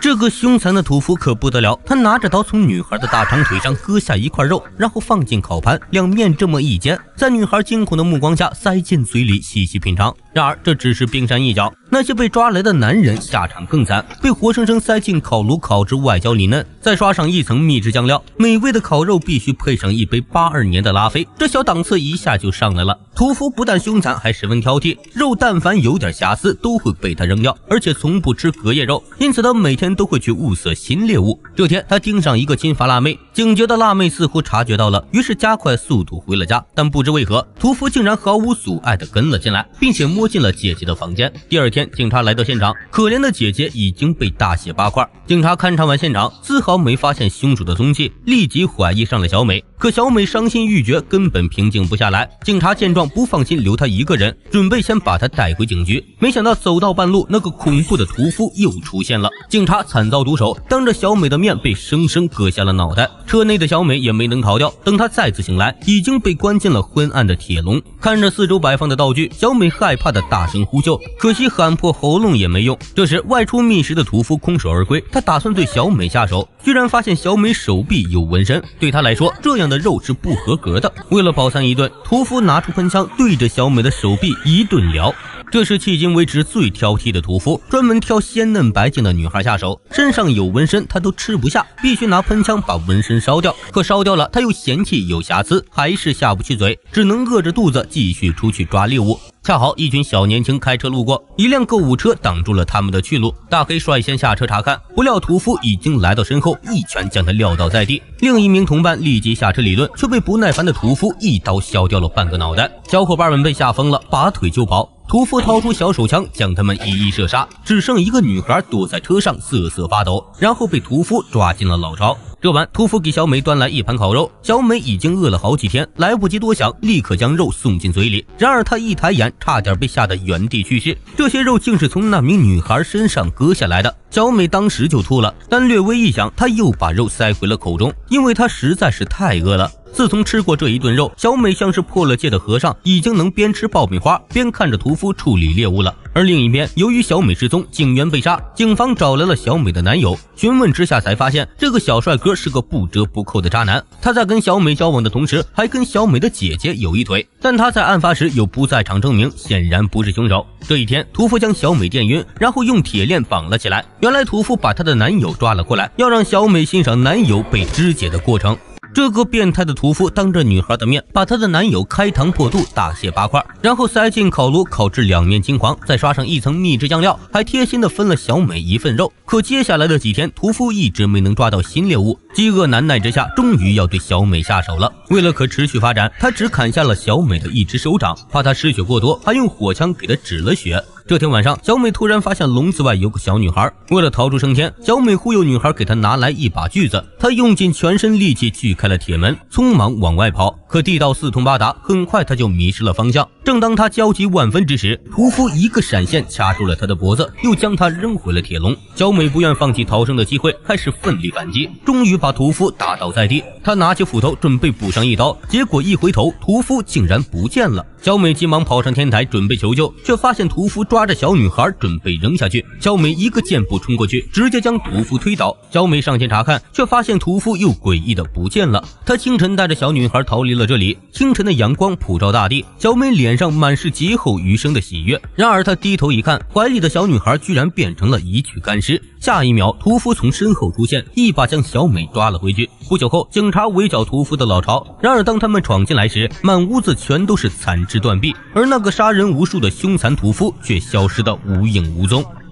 这个凶残的屠夫可不得了，他拿着刀从女孩的大长腿上割下一块肉，然后放进烤盘，两面这么一煎，在女孩惊恐的目光下塞进嘴里细细品尝。然而这只是冰山一角，那些被抓来的男人下场更惨，被活生生塞进烤炉烤至外焦里嫩，再刷上一层秘制酱料，美味的烤肉必须配上一杯82年的拉菲，这小档次一下就上来了。屠夫不但凶残，还十分挑剔，肉但凡有点瑕疵都会被他扔掉，而且从不吃隔夜肉，因此他每天都会去物色新猎物。这天他盯上一个金发辣妹，警觉的辣妹似乎察觉到了，于是加快速度回了家，但不知为何屠夫竟然毫无阻碍地跟了进来，并且摸进了姐姐的房间。第二天警察来到现场，可怜的姐姐已经被大卸八块。警察勘察完现场，丝毫没发现凶手的踪迹，立即怀疑上了小美，可小美伤心欲绝，根本平静不下来。警察见状不放心留她一个人，准备先把她带回警局，没想到走到半路，那个恐怖的屠夫又出现了。警察惨遭毒手，当着小美的面被生生割下了脑袋。车内的小美也没能逃掉，等她再次醒来，已经被关进了昏暗的铁笼。看着四周摆放的道具，小美害怕的大声呼救，可惜喊破喉咙也没用。这时外出觅食的屠夫空手而归，他打算对小美下手，居然发现小美手臂有纹身，对他来说这样的肉是不合格的。为了饱餐一顿，屠夫拿出喷枪对着小美的手臂一顿撩。这是迄今为止最挑剔的屠夫，专门挑鲜嫩白净的女孩下手，身上有纹身他都吃不下，必须拿喷枪把纹身烧掉，可烧掉了他又嫌弃有瑕疵，还是下不去嘴，只能饿着肚子继续出去抓猎物。恰好一群小年轻开车路过，一辆购物车挡住了他们的去路，大黑率先下车查看，不料屠夫已经来到身后，一拳将他撂倒在地。另一名同伴立即下车理论，却被不耐烦的屠夫一刀削掉了半个脑袋。小伙伴们被吓疯了，拔腿就跑，屠夫掏出小手枪将他们一一射杀，只剩一个女孩躲在车上瑟瑟发抖，然后被屠夫抓进了老巢。这晚屠夫给小美端来一盘烤肉，小美已经饿了好几天，来不及多想，立刻将肉送进嘴里，然而她一抬眼差点被吓得原地去世，这些肉竟是从那名女孩身上割下来的。小美当时就吐了，但略微一想，她又把肉塞回了口中，因为她实在是太饿了。自从吃过这一顿肉，小美像是破了戒的和尚，已经能边吃爆米花边看着屠夫处理猎物了。而另一边，由于小美失踪，警员被杀，警方找来了小美的男友，询问之下才发现这个小帅哥是个不折不扣的渣男，他在跟小美交往的同时还跟小美的姐姐有一腿，但他在案发时有不在场证明，显然不是凶手。这一天屠夫将小美电晕，然后用铁链绑了起来，原来屠夫把他的男友抓了过来，要让小美欣赏男友被肢解的过程。这个变态的屠夫当着女孩的面把她的男友开膛破肚，大卸八块，然后塞进烤炉烤至两面金黄，再刷上一层秘制酱料，还贴心的分了小美一份肉。可接下来的几天，屠夫一直没能抓到新猎物，饥饿难耐之下，终于要对小美下手了。为了可持续发展，他只砍下了小美的一只手掌，怕她失血过多，还用火枪给她止了血。这天晚上，小美突然发现笼子外有个小女孩，为了逃出升天，小美忽悠女孩给她拿来一把锯子，她用尽全身力气锯开了铁门，匆忙往外跑，可地道四通八达，很快她就迷失了方向。正当她焦急万分之时，屠夫一个闪现掐住了她的脖子，又将她扔回了铁笼。小美不愿放弃逃生的机会，开始奋力反击，终于把屠夫打倒在地。她拿起斧头准备补上一刀，结果一回头，屠夫竟然不见了。小美急忙跑上天台准备求救，却发现屠夫抓着小女孩准备扔下去，小美一个箭步冲过去，直接将屠夫推倒。小美上前查看，却发现屠夫又诡异的不见了。她清晨带着小女孩逃离了这里，清晨的阳光普照大地，小美脸上满是劫后余生的喜悦。然而她低头一看，怀里的小女孩居然变成了一具干尸。下一秒，屠夫从身后出现，一把将小美抓了回去。不久后，警察围剿屠夫的老巢，然而当他们闯进来时，满屋子全都是残肢断臂，而那个杀人无数的凶残屠夫却消失得无影无踪。